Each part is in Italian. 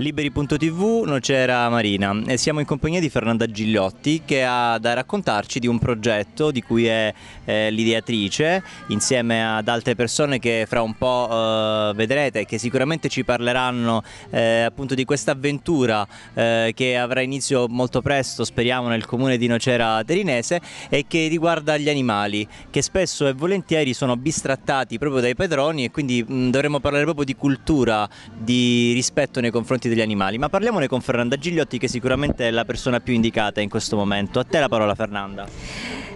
Liberi.tv, Nocera Marina, e siamo in compagnia di Fernanda Gigliotti, che ha da raccontarci di un progetto di cui è l'ideatrice insieme ad altre persone che fra un po' vedrete, che sicuramente ci parleranno appunto di questa avventura che avrà inizio molto presto, speriamo, nel comune di Nocera Terinese, e che riguarda gli animali che spesso e volentieri sono bistrattati proprio dai padroni, e quindi dovremmo parlare proprio di cultura, di rispetto nei confronti degli animali. Ma parliamone con Fernanda Gigliotti, che sicuramente è la persona più indicata in questo momento. A te la parola, Fernanda.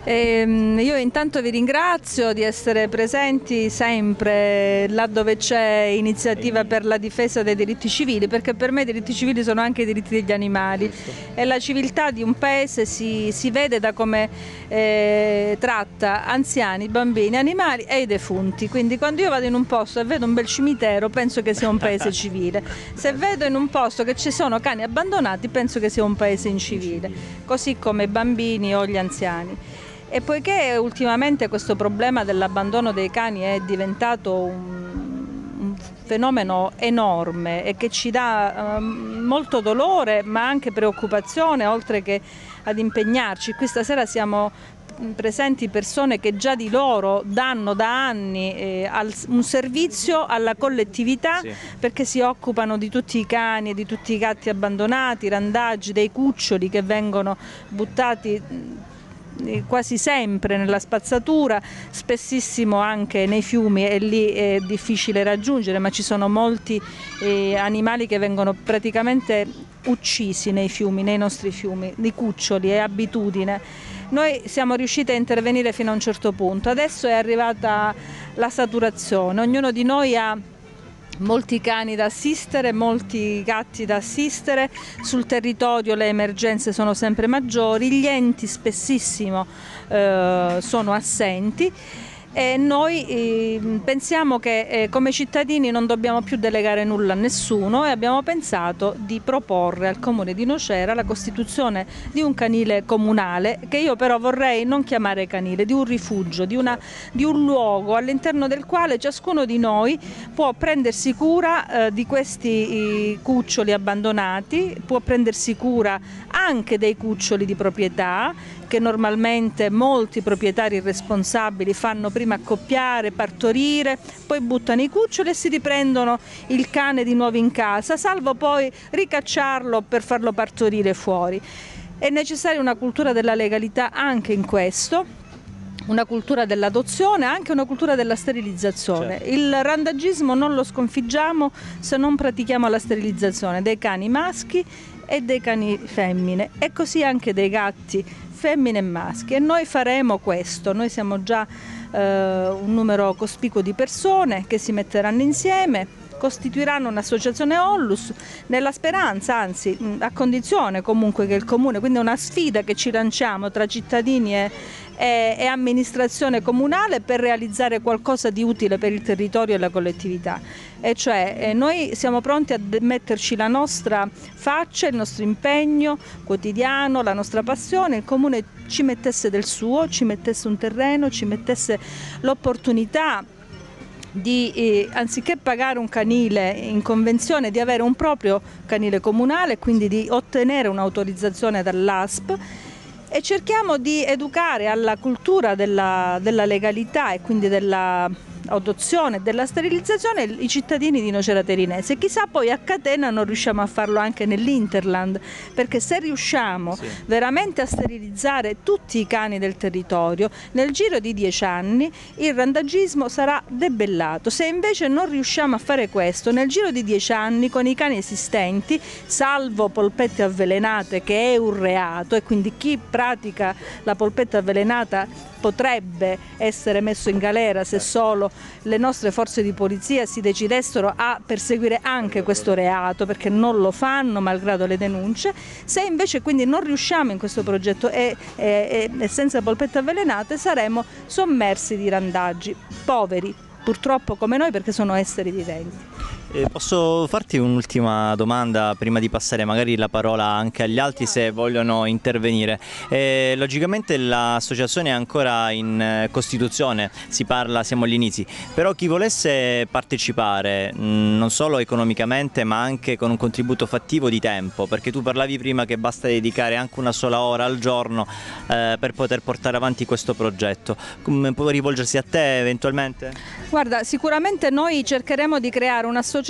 Io intanto vi ringrazio di essere presenti sempre là dove c'è iniziativa per la difesa dei diritti civili, perché per me i diritti civili sono anche i diritti degli animali. E la civiltà di un paese si vede da come tratta anziani, bambini, animali e i defunti. Quindi quando io vado in un posto e vedo un bel cimitero, penso che sia un paese civile. Se vedo in un posto che ci sono cani abbandonati, penso che sia un paese incivile, così come i bambini o gli anziani. E poiché ultimamente questo problema dell'abbandono dei cani è diventato un fenomeno enorme e che ci dà molto dolore ma anche preoccupazione, oltre che ad impegnarci, questa sera siamo presenti persone che già di loro danno da anni un servizio alla collettività, sì, perché si occupano di tutti i cani e di tutti i gatti abbandonati, randaggi, dei cuccioli che vengono buttati quasi sempre nella spazzatura, spessissimo anche nei fiumi, e lì è difficile raggiungere, ma ci sono molti animali che vengono praticamente uccisi nei fiumi, nei nostri fiumi, di cuccioli, è abitudine. Noi siamo riusciti a intervenire fino a un certo punto, adesso è arrivata la saturazione, ognuno di noi ha molti cani da assistere, molti gatti da assistere, sul territorio le emergenze sono sempre maggiori, gli enti spessissimo sono assenti. E noi pensiamo che come cittadini non dobbiamo più delegare nulla a nessuno, e abbiamo pensato di proporre al comune di Nocera la costituzione di un canile comunale, che io però vorrei non chiamare canile, di un rifugio, di un luogo all'interno del quale ciascuno di noi può prendersi cura di questi cuccioli abbandonati, può prendersi cura anche dei cuccioli di proprietà, che normalmente molti proprietari irresponsabili fanno prima accoppiare, partorire, poi buttano i cuccioli e si riprendono il cane di nuovo in casa, salvo poi ricacciarlo per farlo partorire fuori. È necessaria una cultura della legalità anche in questo, una cultura dell'adozione, anche una cultura della sterilizzazione. Certo. Il randagismo non lo sconfiggiamo se non pratichiamo la sterilizzazione dei cani maschi e dei cani femmine, e così anche dei gatti femmine e maschi, e noi faremo questo. Noi siamo già un numero cospicuo di persone che si metteranno insieme, costituiranno un'associazione Onlus, nella speranza, anzi a condizione comunque che il comune, quindi è una sfida che ci lanciamo tra cittadini e amministrazione comunale, per realizzare qualcosa di utile per il territorio e la collettività. E cioè noi siamo pronti a metterci la nostra faccia, il nostro impegno quotidiano, la nostra passione. Il comune ci mettesse del suo, ci mettesse un terreno, ci mettesse l'opportunità di, anziché pagare un canile in convenzione, di avere un proprio canile comunale, quindi di ottenere un'autorizzazione dall'ASP. E cerchiamo di educare alla cultura della legalità e quindi dell'adozione e della sterilizzazione i cittadini di Nocera Terinese. Chissà poi a catena non riusciamo a farlo anche nell'Interland, perché se riusciamo, sì, veramente a sterilizzare tutti i cani del territorio, nel giro di 10 anni il randagismo sarà debellato. Se invece non riusciamo a fare questo, nel giro di 10 anni con i cani esistenti, salvo polpette avvelenate, che è un reato, e quindi chi pratica la polpetta avvelenata potrebbe essere messo in galera se solo le nostre forze di polizia si decidessero a perseguire anche questo reato, perché non lo fanno malgrado le denunce. Se invece quindi non riusciamo in questo progetto e senza polpette avvelenate, saremo sommersi di randaggi, poveri purtroppo come noi, perché sono esseri viventi. Posso farti un'ultima domanda prima di passare magari la parola anche agli altri se vogliono intervenire? Logicamente l'associazione è ancora in costituzione, si parla, siamo agli inizi, però chi volesse partecipare non solo economicamente ma anche con un contributo fattivo di tempo, perché tu parlavi prima che basta dedicare anche una sola ora al giorno per poter portare avanti questo progetto, può rivolgersi a te eventualmente? Guarda, sicuramente noi cercheremo di creare un'associazione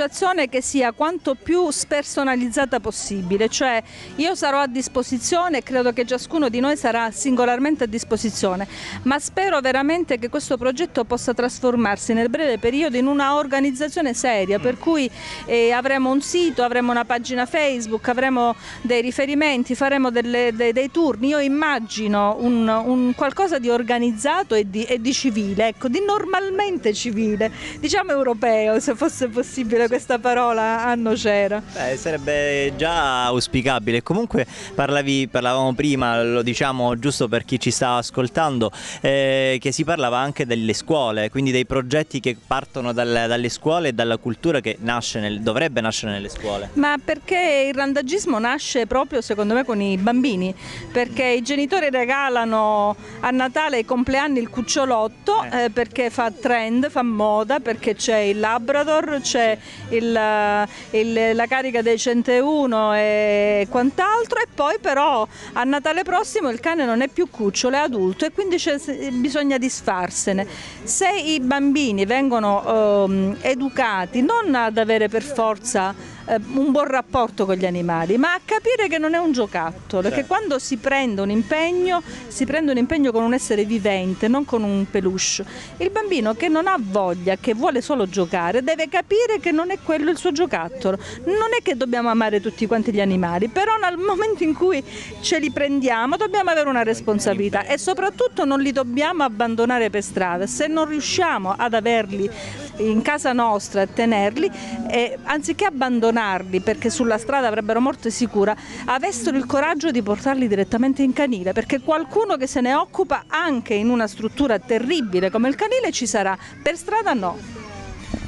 che sia quanto più spersonalizzata possibile, cioè io sarò a disposizione, credo che ciascuno di noi sarà singolarmente a disposizione, ma spero veramente che questo progetto possa trasformarsi nel breve periodo in una organizzazione seria, per cui avremo un sito, avremo una pagina Facebook, avremo dei riferimenti, faremo dei turni, io immagino un qualcosa di organizzato e di civile, ecco, di normalmente civile, diciamo europeo se fosse possibile questa parola a Nocera. Beh, sarebbe già auspicabile. Comunque parlavamo prima, lo diciamo giusto per chi ci sta ascoltando, che si parlava anche delle scuole, quindi dei progetti che partono dalle scuole e dalla cultura che nasce dovrebbe nascere nelle scuole. Ma perché il randagismo nasce proprio secondo me con i bambini, perché i genitori regalano a Natale e ai compleanni il cucciolotto perché fa trend, fa moda, perché c'è il Labrador, c'è la carica dei 101 e quant'altro, e poi però a Natale prossimo il cane non è più cucciolo, è adulto e quindi bisogna disfarsene. Se i bambini vengono educati non ad avere per forza un buon rapporto con gli animali, ma a capire che non è un giocattolo, che quando si prende un impegno, si prende un impegno con un essere vivente, non con un peluche. Il bambino che non ha voglia, che vuole solo giocare, deve capire che non è quello il suo giocattolo. Non è che dobbiamo amare tutti quanti gli animali, però nel momento in cui ce li prendiamo dobbiamo avere una responsabilità e soprattutto non li dobbiamo abbandonare per strada. Se non riusciamo ad averli in casa nostra, a tenerli, anziché abbandonarli perché sulla strada avrebbero morte sicura, avessero il coraggio di portarli direttamente in canile, perché qualcuno che se ne occupa anche in una struttura terribile come il canile ci sarà, per strada no.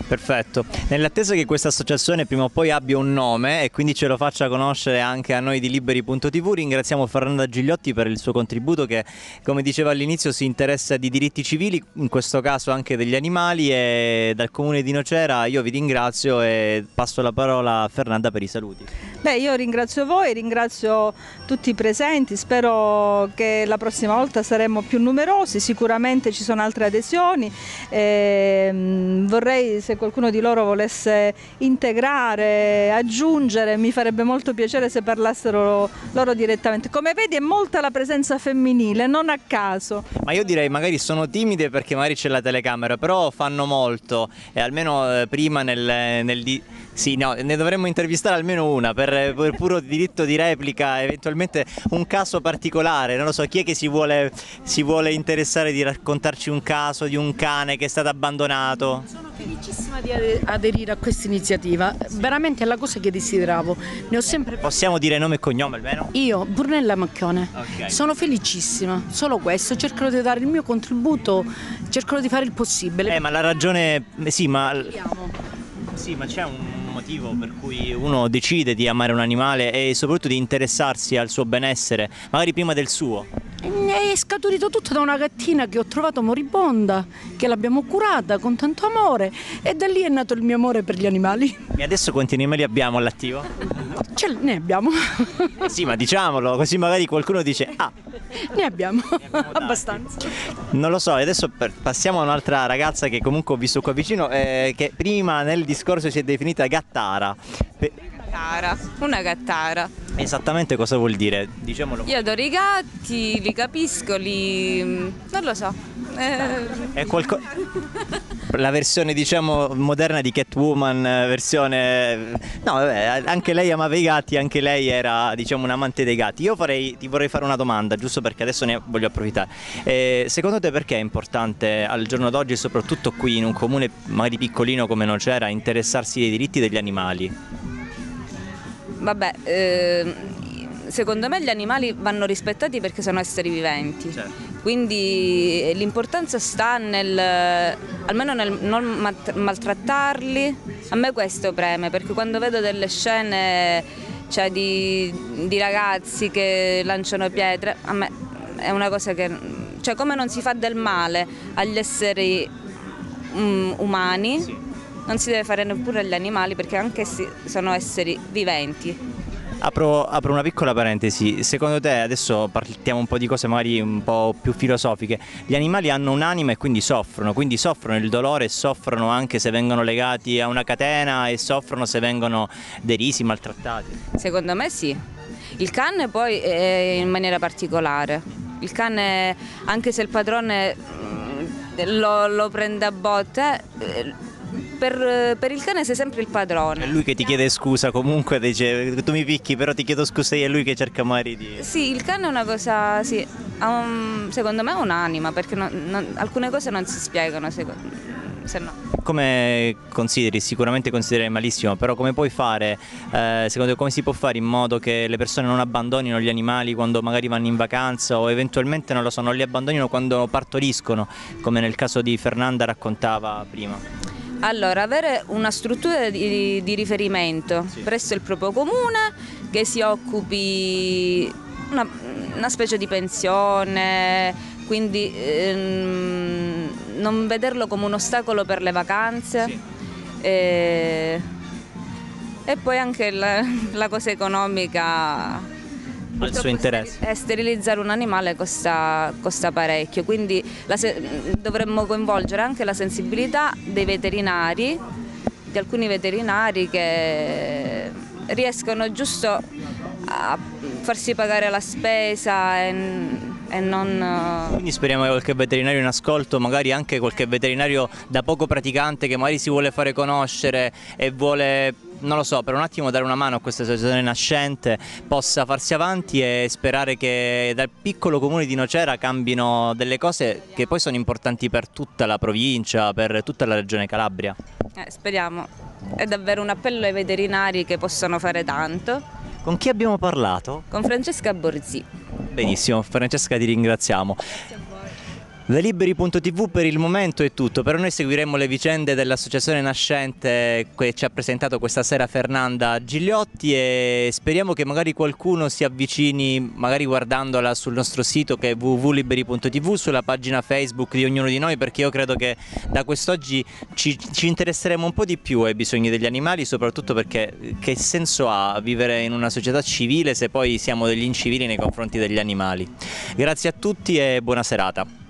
Perfetto, nell'attesa che questa associazione prima o poi abbia un nome e quindi ce lo faccia conoscere anche a noi di Liberi.tv, ringraziamo Fernanda Gigliotti per il suo contributo che, come diceva all'inizio, si interessa di diritti civili, in questo caso anche degli animali, e dal comune di Nocera io vi ringrazio e passo la parola a Fernanda per i saluti. Beh, io ringrazio voi, ringrazio tutti i presenti, spero che la prossima volta saremo più numerosi, sicuramente ci sono altre adesioni, vorrei, se qualcuno di loro volesse integrare, aggiungere, mi farebbe molto piacere se parlassero loro direttamente. Come vedi è molta la presenza femminile, non a caso. Ma io direi magari sono timide perché magari c'è la telecamera, però fanno molto e almeno prima sì, no, ne dovremmo intervistare almeno una per puro diritto di replica, eventualmente un caso particolare, non lo so, chi è che si vuole interessare di raccontarci un caso di un cane che è stato abbandonato? Sono felicissima di aderire a questa iniziativa, veramente è la cosa che desideravo, ne ho sempre... Possiamo dire nome e cognome almeno? Io, Brunella Macchione, okay. Sono felicissima, solo questo, cercherò di dare il mio contributo, cercherò di fare il possibile. Ma la ragione... Sì, ma c'è un motivo per cui uno decide di amare un animale e soprattutto di interessarsi al suo benessere, magari prima del suo. È scaturito tutto da una gattina che ho trovato moribonda, che l'abbiamo curata con tanto amore e da lì è nato il mio amore per gli animali. E adesso quanti animali abbiamo all'attivo? Ne abbiamo. Sì, ma diciamolo, così magari qualcuno dice ah. Ne abbiamo abbastanza. Non lo so, adesso passiamo a un'altra ragazza che comunque ho visto qua vicino, che prima nel discorso si è definita gattara. Una gattara. Esattamente cosa vuol dire? Diciamolo. Io adoro i gatti, li capisco, non lo so. È qualcosa... La versione diciamo moderna di Catwoman, No, vabbè, anche lei amava i gatti, anche lei era diciamo un amante dei gatti. Io ti vorrei fare una domanda, giusto perché adesso ne voglio approfittare. Secondo te perché è importante al giorno d'oggi, soprattutto qui in un comune magari piccolino come Nocera, interessarsi dei diritti degli animali? Vabbè, secondo me gli animali vanno rispettati perché sono esseri viventi, certo. Quindi l'importanza sta almeno nel non maltrattarli, a me questo preme, perché quando vedo delle scene di ragazzi che lanciano pietre, a me è una cosa che, come non si fa del male agli esseri umani, sì, non si deve fare neppure agli animali, perché anche essi sono esseri viventi. Apro una piccola parentesi, secondo te, adesso partiamo un po' di cose magari un po' più filosofiche, gli animali hanno un'anima e quindi soffrono il dolore, soffrono anche se vengono legati a una catena e soffrono se vengono derisi, maltrattati? Secondo me sì, il cane poi in maniera particolare, il cane anche se il padrone lo prende a botte, per il cane sei sempre il padrone. È lui che ti chiede scusa, comunque dice tu mi picchi però ti chiedo scusa, è lui che cerca magari di... Sì, il cane è una cosa, sì, secondo me è un'anima, perché alcune cose non si spiegano, se no. Come consideri, sicuramente considerare malissimo, però come puoi fare, secondo te come si può fare in modo che le persone non abbandonino gli animali quando magari vanno in vacanza o eventualmente, non lo so, non li abbandonino quando partoriscono, come nel caso di Fernanda raccontava prima? Allora, avere una struttura di riferimento, sì, presso il proprio comune, che si occupi una specie di pensione, quindi non vederlo come un ostacolo per le vacanze, sì, e poi anche la cosa economica, al suo interesse. Sterilizzare un animale costa parecchio, quindi dovremmo coinvolgere anche la sensibilità dei veterinari, di alcuni veterinari che riescono giusto a farsi pagare la spesa e non... Quindi speriamo che qualche veterinario in ascolto, magari anche qualche veterinario da poco praticante che magari si vuole fare conoscere e vuole... non lo so, per un attimo dare una mano a questa associazione nascente, possa farsi avanti e sperare che dal piccolo comune di Nocera cambino delle cose che poi sono importanti per tutta la provincia, per tutta la regione Calabria. Speriamo, è davvero un appello ai veterinari che possono fare tanto. Con chi abbiamo parlato? Con Francesca Borzì. Benissimo, Francesca, ti ringraziamo. Da Liberi.tv per il momento è tutto, però noi seguiremo le vicende dell'associazione nascente che ci ha presentato questa sera Fernanda Gigliotti e speriamo che magari qualcuno si avvicini, magari guardandola sul nostro sito che è www.liberi.tv, sulla pagina Facebook di ognuno di noi, perché io credo che da quest'oggi ci interesseremo un po' di più ai bisogni degli animali, soprattutto perché che senso ha vivere in una società civile se poi siamo degli incivili nei confronti degli animali. Grazie a tutti e buona serata.